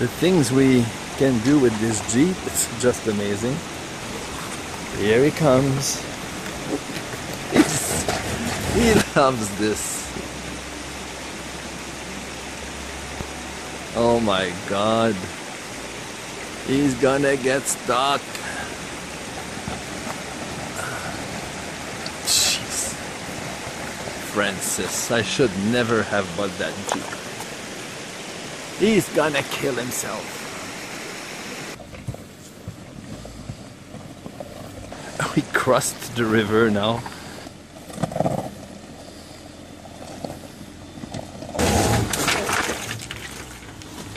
The things we can do with this Jeep, it's just amazing. Here he comes. He loves this. Oh my God. He's gonna get stuck. Jeez. Francis, I should never have bought that Jeep. He's gonna kill himself. We crossed the river now.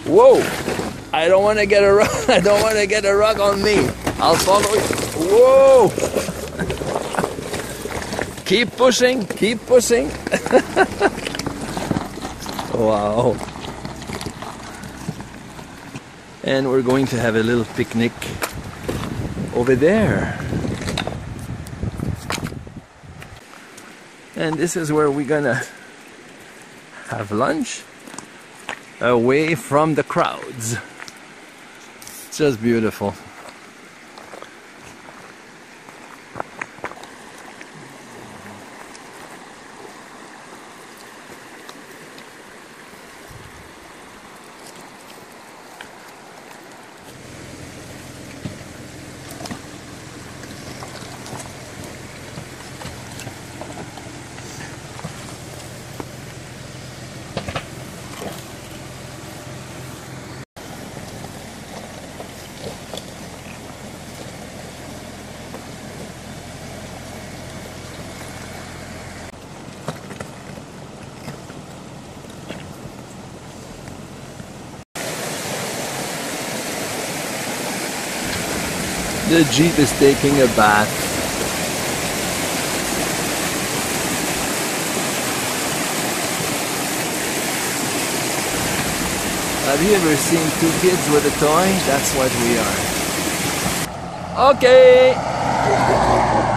Whoa! I don't want to get a rug. I don't want to get a rug on me. I'll follow you. Whoa! Keep pushing. Keep pushing. Wow. And we're going to have a little picnic over there. And this is where we're gonna have lunch. Away from the crowds. It's just beautiful. The Jeep is taking a bath. Have you ever seen two kids with a toy? That's what we are. Okay!